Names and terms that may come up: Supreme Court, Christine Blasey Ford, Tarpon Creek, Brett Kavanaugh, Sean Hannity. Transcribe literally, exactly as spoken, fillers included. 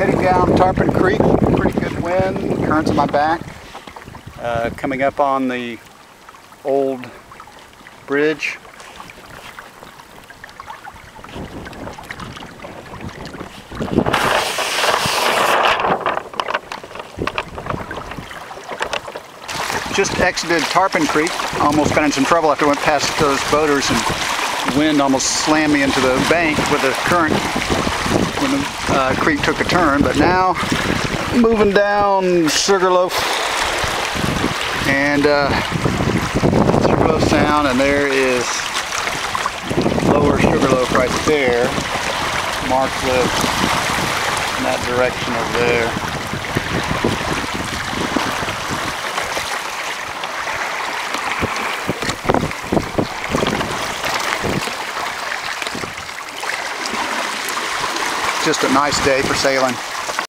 heading down Tarpon Creek, pretty good wind, currents in my back. Uh, coming up on the old bridge. Just exited Tarpon Creek, almost got in some trouble after I went past those boaters and wind almost slammed me into the bank with the current when the uh, creek took a turn. But now moving down Sugarloaf and uh, Sugarloaf Sound, and there is lower Sugarloaf right there. Mark lives in that direction over there. Just a nice day for sailing.